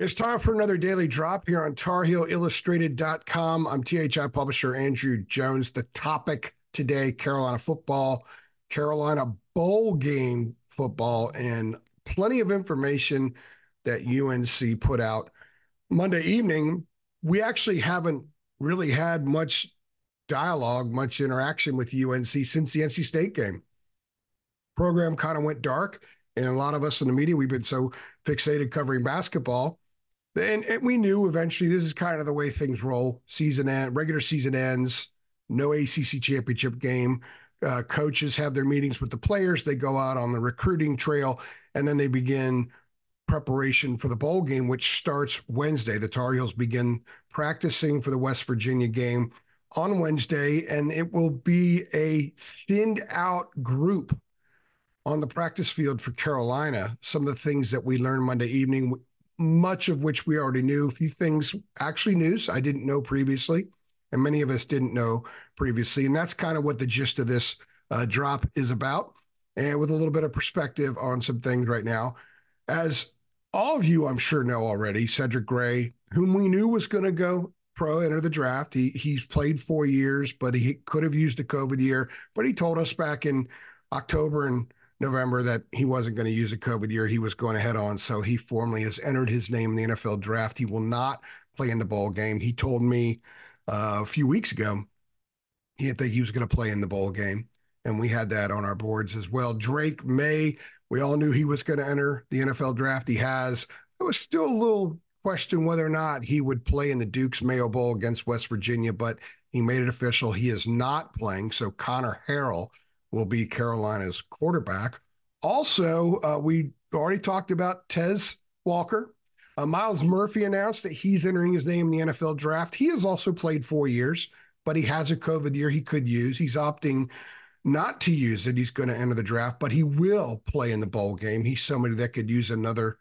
It's time for another daily drop here on TarHeelIllustrated.com. I'm THI publisher Andrew Jones. The topic today, Carolina football, Carolina bowl game football, and plenty of information that UNC put out Monday evening. We actually haven't really had much dialogue, much interaction with UNC since the NC State game. Program kind of went dark, and a lot of us in the media, we've been so fixated covering basketball. And we knew eventually this is kind of the way things roll. Season end, regular season ends, no ACC championship game. Coaches have their meetings with the players. They go out on the recruiting trail, and then they begin preparation for the bowl game, which starts Wednesday. The Tar Heels begin practicing for the West Virginia game on Wednesday, and it will be a thinned-out group on the practice field for Carolina. Some of the things that we learned Monday evening, much of which we already knew, a few things actually news I didn't know previously, and many of us didn't know previously. And that's kind of what the gist of this drop is about, and with a little bit of perspective on some things right now. As all of you, I'm sure, know already, Cedric Gray, whom we knew was going to go pro, enter the draft. He's played 4 years, but he could have used the COVID year. But he told us back in October and November that he wasn't going to use a COVID year. He was going to head on. So he formally has entered his name in the NFL draft. He will not play in the bowl game. He told me a few weeks ago he didn't think he was going to play in the bowl game. And we had that on our boards as well. Drake May, we all knew he was going to enter the NFL draft. He has. There was still a little question whether or not he would play in the Duke's Mayo Bowl against West Virginia, but he made it official. He is not playing. So Connor Harrell will be Carolina's quarterback. Also, we already talked about Tez Walker. Miles Murphy announced that he's entering his name in the NFL draft. He has also played 4 years, but he has a COVID year he could use. He's opting not to use it. He's going to enter the draft, but he will play in the bowl game. He's somebody that could use another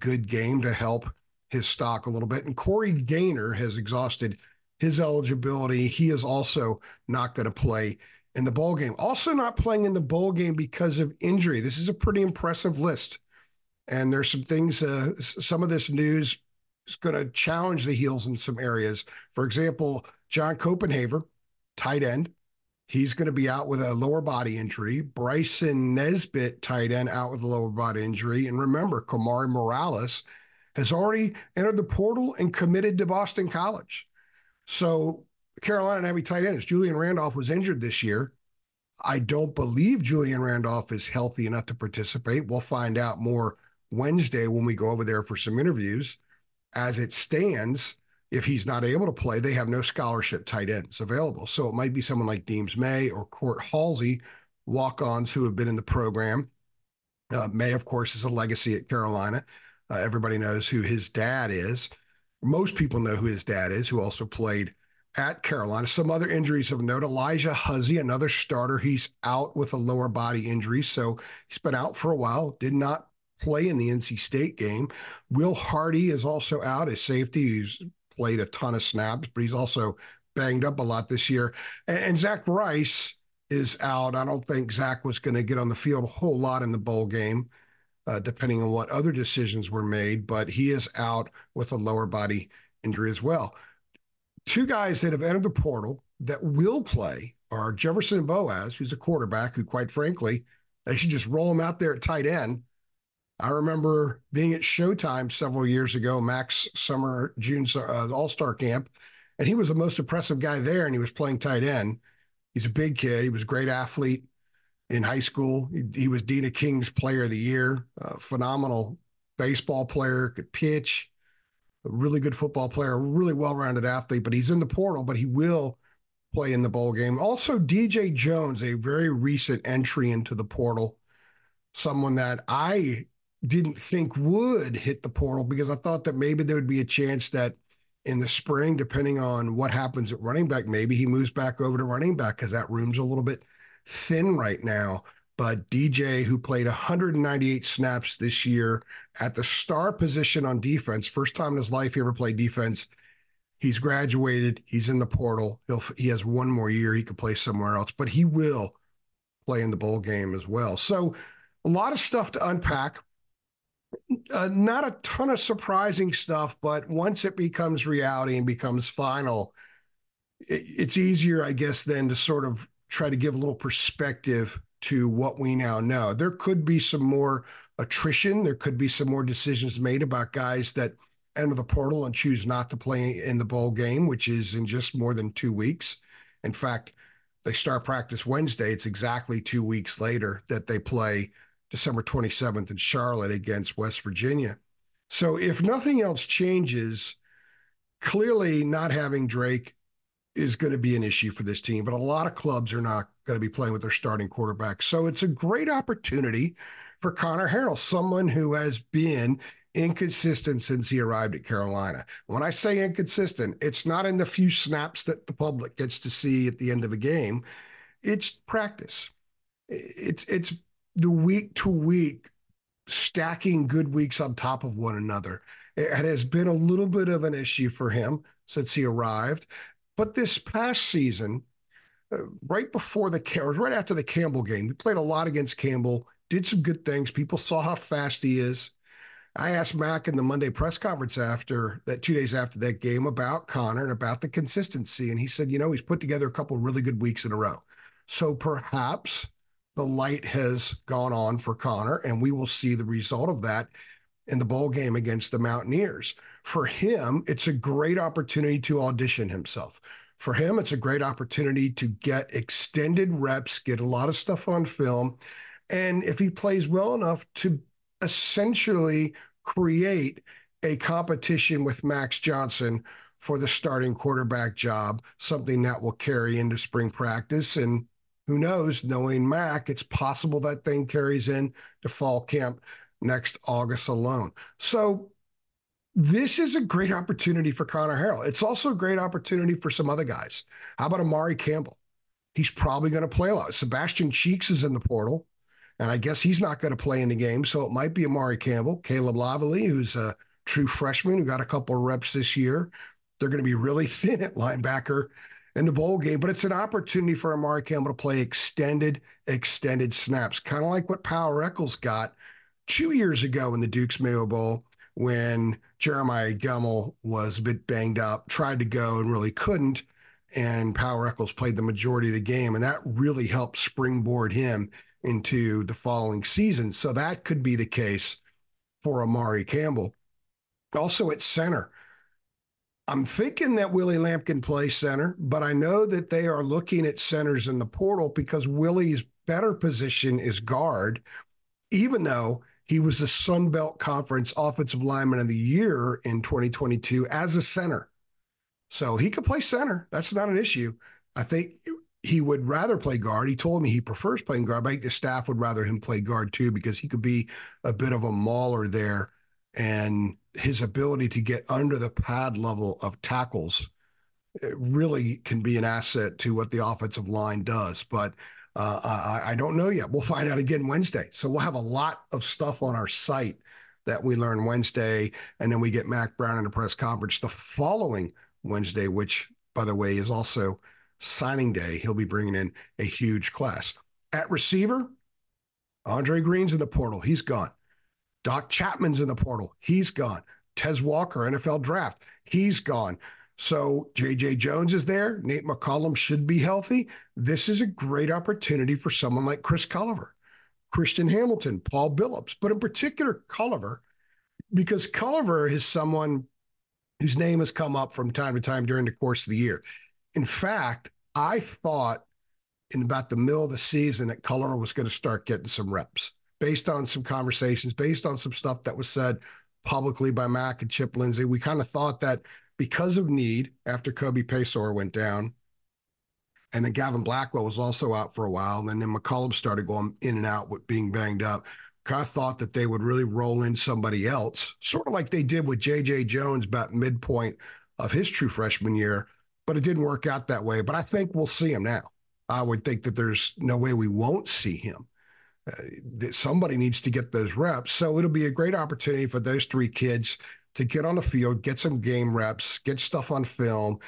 good game to help his stock a little bit. And Corey Gaynor has exhausted his eligibility. He is also not going to play in the bowl game. Also not playing in the bowl game because of injury. This is a pretty impressive list. And there's some things, some of this news is going to challenge the Heels in some areas. For example, John Copenhaver, tight end, he's going to be out with a lower body injury. Bryson Nesbitt, tight end, out with a lower body injury. And remember, Kamari Morales has already entered the portal and committed to Boston College. So Carolina and having tight ends. Julian Randolph was injured this year. I don't believe Julian Randolph is healthy enough to participate. We'll find out more Wednesday when we go over there for some interviews. As it stands, if he's not able to play, they have no scholarship tight ends available. So it might be someone like Deems May or Court Halsey, walk-ons who have been in the program. May, of course, is a legacy at Carolina. Everybody knows who his dad is. Most people know who his dad is, who also played at Carolina. Some other injuries of note, Elijah Hussey, another starter, he's out with a lower body injury. So he's been out for a while, did not play in the NC State game. Will Hardy is also out as safety. He's played a ton of snaps, but he's also banged up a lot this year. And Zach Rice is out. I don't think Zach was going to get on the field a whole lot in the bowl game, depending on what other decisions were made, but he is out with a lower body injury as well. Two guys that have entered the portal that will play are Jefferson Boaz, who's a quarterback who, quite frankly, they should just roll him out there at tight end. I remember being at Showtime several years ago, Max Summer, June's All-Star Camp, and he was the most impressive guy there, and he was playing tight end. He's a big kid. He was a great athlete in high school. He was Dena King's Player of the Year, a phenomenal baseball player, could pitch. A really good football player, really well-rounded athlete, but he's in the portal, but he will play in the bowl game. Also, DJ Jones, a very recent entry into the portal, someone that I didn't think would hit the portal because I thought that maybe there would be a chance that in the spring, depending on what happens at running back, maybe he moves back over to running back because that room's a little bit thin right now. But DJ, who played 198 snaps this year at the star position on defense, first time in his life he ever played defense, he's graduated, he's in the portal, he has one more year, he could play somewhere else, but he will play in the bowl game as well. So a lot of stuff to unpack. Not a ton of surprising stuff, but once it becomes reality and becomes final, it's easier, I guess, then to sort of try to give a little perspective to what we now know. There could be some more attrition. There could be some more decisions made about guys that enter the portal and choose not to play in the bowl game, which is in just more than 2 weeks. In fact, they start practice Wednesday. It's exactly 2 weeks later that they play December 27th in Charlotte against West Virginia. So if nothing else changes, clearly not having Drake is going to be an issue for this team, but a lot of clubs are not going to be playing with their starting quarterback. So it's a great opportunity for Connor Harrell, someone who has been inconsistent since he arrived at Carolina. When I say inconsistent, it's not in the few snaps that the public gets to see at the end of a game. It's practice. It's the week-to-week stacking good weeks on top of one another. It has been a little bit of an issue for him since he arrived. But this past season, right after the Campbell game, we played a lot against Campbell, did some good things. People saw how fast he is. I asked Mac in the Monday press conference after that, 2 days after that game, about Connor and about the consistency. And he said, he's put together a couple of really good weeks in a row. So perhaps the light has gone on for Connor, and we will see the result of that in the bowl game against the Mountaineers. For him, it's a great opportunity to audition himself. For him, it's a great opportunity to get extended reps, get a lot of stuff on film, and if he plays well enough, to essentially create a competition with Max Johnson for the starting quarterback job, something that will carry into spring practice. And who knows, knowing Mac, it's possible that thing carries in to fall camp next August alone. So this is a great opportunity for Connor Harrell. It's also a great opportunity for some other guys. How about Amari Campbell? He's probably going to play a lot. Sebastian Cheeks is in the portal, and I guess he's not going to play in the game, so it might be Amari Campbell. Caleb Lavallee, who's a true freshman who got a couple of reps this year. They're going to be really thin at linebacker in the bowl game, but it's an opportunity for Amari Campbell to play extended snaps, kind of like what Powell Reckles got 2 years ago in the Duke's Mayo Bowl when Jeremiah Gemmell was a bit banged up, tried to go and really couldn't, and Powell Reckles played the majority of the game, and that really helped springboard him into the following season. So that could be the case for Amari Campbell. Also at center, I'm thinking that Willie Lamp can play center, but I know that they are looking at centers in the portal because Willie's better position is guard, even though he was the Sun Belt Conference Offensive Lineman of the Year in 2022 as a center. So he could play center. That's not an issue. I think he would rather play guard. He told me he prefers playing guard. I think the staff would rather him play guard too, because he could be a bit of a mauler there, and his ability to get under the pad level of tackles really can be an asset to what the offensive line does. But I don't know yet. We'll find out again Wednesday. So we'll have a lot of stuff on our site that we learn Wednesday, and then we get Mac Brown in a press conference the following Wednesday, which, by the way, is also signing day. He'll be bringing in a huge class. At receiver, Andre Green's in the portal. He's gone. Doc Chapman's in the portal. He's gone. Tez Walker, NFL draft. He's gone. So DJ Jones is there. Nate McCollum should be healthy. This is a great opportunity for someone like Chris Culliver, Christian Hamilton, Paul Billups, but in particular Culliver, because Culliver is someone whose name has come up from time to time during the course of the year. In fact, I thought in about the middle of the season that Culliver was going to start getting some reps, based on some conversations, based on some stuff that was said publicly by Mac and Chip Lindsay. We kind of thought that because of need, after Kobe Pesor went down, and then Gavin Blackwell was also out for a while, and then McCollum started going in and out with being banged up, kind of thought that they would really roll in somebody else, sort of like they did with J.J. Jones about midpoint of his true freshman year, but it didn't work out that way. But I think we'll see him now. I would think that there's no way we won't see him. Somebody needs to get those reps. So it'll be a great opportunity for those three kids to get on the field, get some game reps, get stuff on film,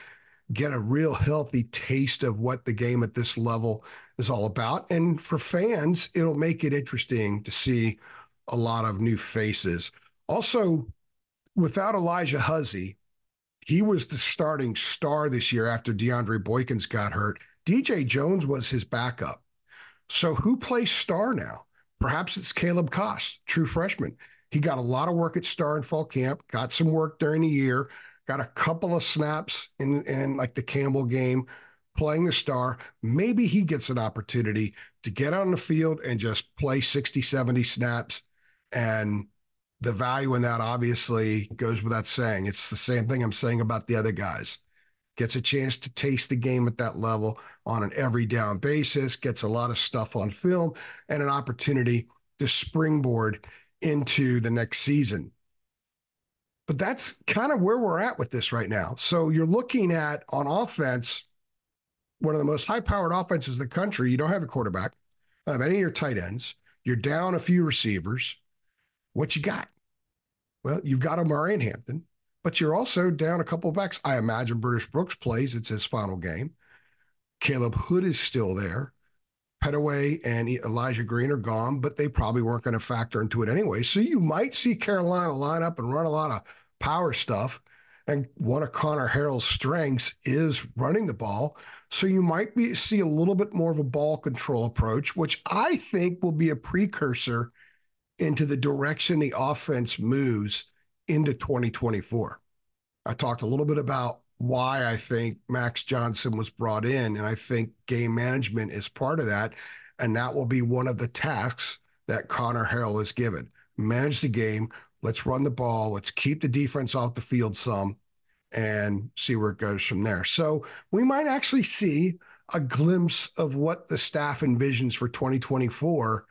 get a real healthy taste of what the game at this level is all about. And for fans, it'll make it interesting to see a lot of new faces. Also, without Elijah Hussey, he was the starting star this year after DeAndre Boykins got hurt. DJ Jones was his backup. So who plays star now? Perhaps it's Caleb Kost, true freshman. He got a lot of work at star in fall camp, got some work during the year, got a couple of snaps in like the Campbell game, playing the star. Maybe he gets an opportunity to get on the field and just play 60, 70 snaps. And the value in that obviously goes without saying. It's the same thing I'm saying about the other guys. Gets a chance to taste the game at that level on an every down basis, gets a lot of stuff on film, and an opportunity to springboard into the next season. But that's kind of where we're at with this right now. So you're looking at, on offense, one of the most high-powered offenses in the country. You don't have a quarterback. You don't have any of your tight ends. You're down a few receivers. What you got? Well, you've got Omarion Hampton, but you're also down a couple of backs. I imagine British Brooks plays. It's his final game. Caleb Hood is still there. Pettaway and Elijah Green are gone, but they probably weren't going to factor into it anyway. So you might see Carolina line up and run a lot of power stuff. And one of Connor Harrell's strengths is running the ball. So you might see a little bit more of a ball control approach, which I think will be a precursor into the direction the offense moves into 2024. I talked a little bit about why I think Max Johnson was brought in, and I think game management is part of that. And that will be one of the tasks that Connor Harrell is given. Manage the game. Let's run the ball. Let's keep the defense off the field some and see where it goes from there. So we might actually see a glimpse of what the staff envisions for 2024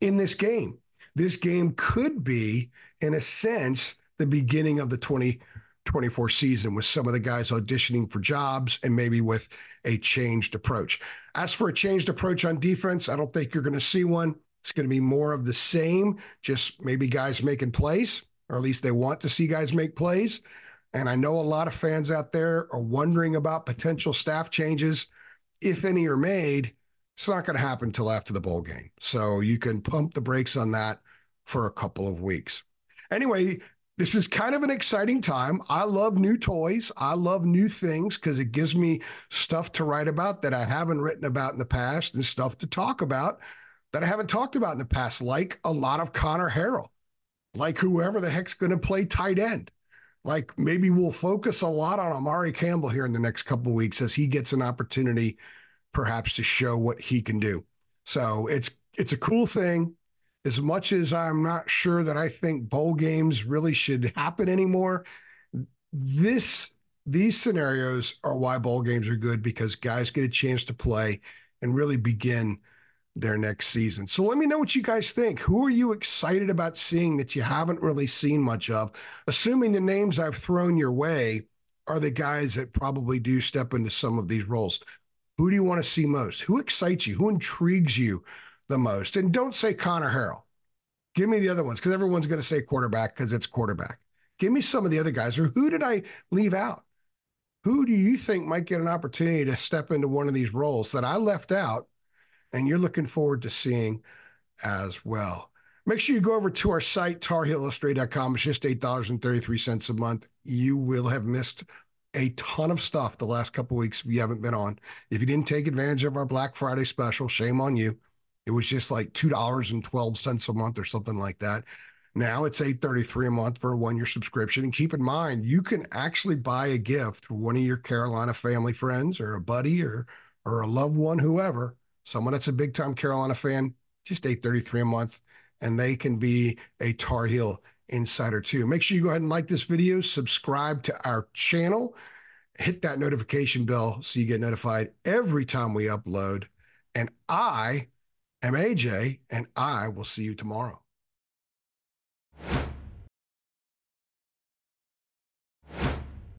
in this game. This game could be, in a sense, the beginning of the 2024 season with some of the guys auditioning for jobs and maybe with a changed approach. As for a changed approach on defense, I don't think you're going to see one. It's going to be more of the same, just maybe guys making plays, or at least they want to see guys make plays. And I know a lot of fans out there are wondering about potential staff changes. If any are made, it's not going to happen until after the bowl game. So you can pump the brakes on that for a couple of weeks. Anyway, this is kind of an exciting time. I love new toys. I love new things because it gives me stuff to write about that I haven't written about in the past and stuff to talk about that I haven't talked about in the past, like a lot of Connor Harrell, like whoever the heck's going to play tight end. Like maybe we'll focus a lot on Amari Campbell here in the next couple of weeks as he gets an opportunity perhaps to show what he can do. So it's a cool thing. As much as I'm not sure that I think bowl games really should happen anymore, these scenarios are why bowl games are good, because guys get a chance to play and really begin their next season. So let me know what you guys think. Who are you excited about seeing that you haven't really seen much of? Assuming the names I've thrown your way are the guys that probably do step into some of these roles. Who do you want to see most? Who excites you? Who intrigues you the most? And don't say Connor Harrell. Give me the other ones, because everyone's going to say quarterback because it's quarterback. Give me some of the other guys, or who did I leave out? Who do you think might get an opportunity to step into one of these roles that I left out and you're looking forward to seeing as well? Make sure you go over to our site, TarHeelIllustrated.com. It's just $8.33 a month. You will have missed a ton of stuff the last couple of weeks if you haven't been on. If you didn't take advantage of our Black Friday special, shame on you. It was just like $2.12 a month or something like that. Now it's $8.33 a month for a one-year subscription. And keep in mind, you can actually buy a gift for one of your Carolina family friends or a buddy or a loved one, whoever. Someone that's a big-time Carolina fan, just $8.33 a month, and they can be a Tar Heel insider too. Make sure you go ahead and like this video, subscribe to our channel, hit that notification bell so you get notified every time we upload. And I am AJ, and I will see you tomorrow.